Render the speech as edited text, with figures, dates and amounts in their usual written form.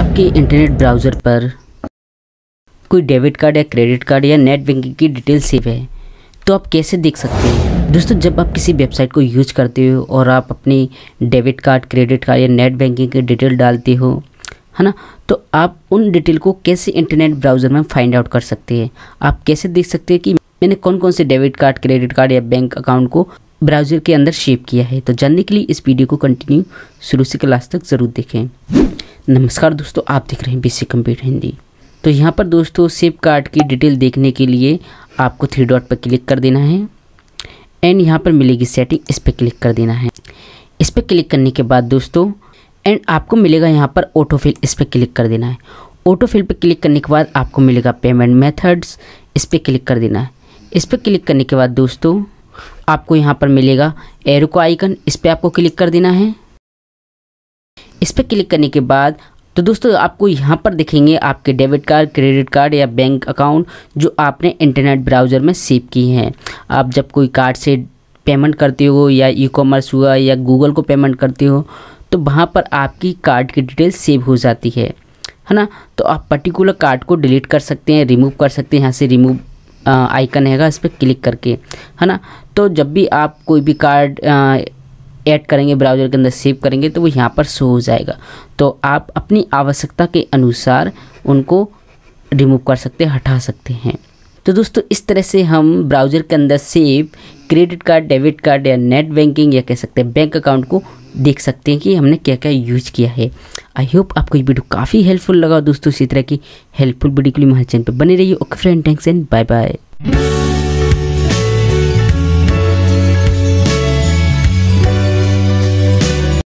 आपके internet browser पर कोई डेबिट कार्ड या क्रेडिट कार्ड या नेट बैंकिंग की डिटेल सेव है तो आप कैसे देख सकते हैं। दोस्तों, जब आप किसी वेबसाइट को यूज़ करते हो और आप अपनी डेबिट कार्ड, क्रेडिट कार्ड या नेट बैंकिंग की डिटेल डालते हो, है ना, तो आप उन डिटेल को कैसे इंटरनेट ब्राउज़र में फाइंड आउट कर सकते हैं। आप कैसे देख सकते हैं कि मैंने कौन कौन से डेबिट कार्ड, क्रेडिट कार्ड या बैंक अकाउंट को ब्राउज़र के अंदर शेव किया है। तो जानने के लिए इस वीडियो को कंटिन्यू शुरू से क्लास तक ज़रूर देखें। नमस्कार दोस्तों, आप देख रहे हैं बेसिक कंप्यूटर हिंदी। तो यहाँ पर दोस्तों सेव कार्ड की डिटेल देखने के लिए आपको थ्री डॉट पर क्लिक कर देना है एंड यहाँ पर मिलेगी सेटिंग, इस पर क्लिक कर देना है। इस पर क्लिक करने के बाद दोस्तों एंड आपको मिलेगा यहाँ पर ऑटोफिल, इस पर क्लिक कर देना है। ऑटोफिल पर क्लिक करने के बाद आपको मिलेगा पेमेंट मेथड्स, इस पर क्लिक कर देना है। इस पर क्लिक करने के बाद दोस्तों आपको यहाँ पर मिलेगा एरो का आइकन, इस पर आपको क्लिक कर देना है। इस पर क्लिक करने के बाद तो दोस्तों आपको यहाँ पर दिखेंगे आपके डेबिट कार्ड, क्रेडिट कार्ड या बैंक अकाउंट जो आपने इंटरनेट ब्राउज़र में सेव किए हैं। आप जब कोई कार्ड से पेमेंट करते हो या ई कॉमर्स हुआ या गूगल को पेमेंट करते हो तो वहाँ पर आपकी कार्ड की डिटेल सेव हो जाती है ना। तो आप पर्टिकुलर कार्ड को डिलीट कर सकते हैं, रिमूव कर सकते हैं। यहाँ से रिमूव आइकन हैगा, इस पर क्लिक करके, है ना। तो जब भी आप कोई भी कार्ड ऐड करेंगे, ब्राउज़र के अंदर सेव करेंगे तो वो यहाँ पर शो हो जाएगा। तो आप अपनी आवश्यकता के अनुसार उनको रिमूव कर सकते हैं, हटा सकते हैं। तो दोस्तों इस तरह से हम ब्राउज़र के अंदर save credit card, debit card या नेट बैंकिंग या कह सकते हैं बैंक अकाउंट को देख सकते हैं कि हमने क्या क्या यूज़ किया है। आई होप आपको ये वीडियो काफ़ी हेल्पफुल लगा। दोस्तों इसी तरह की हेल्पफुल वीडियो के लिए हमारे चैनल पर बने रहिए। Okay friend, thanks and bye bye.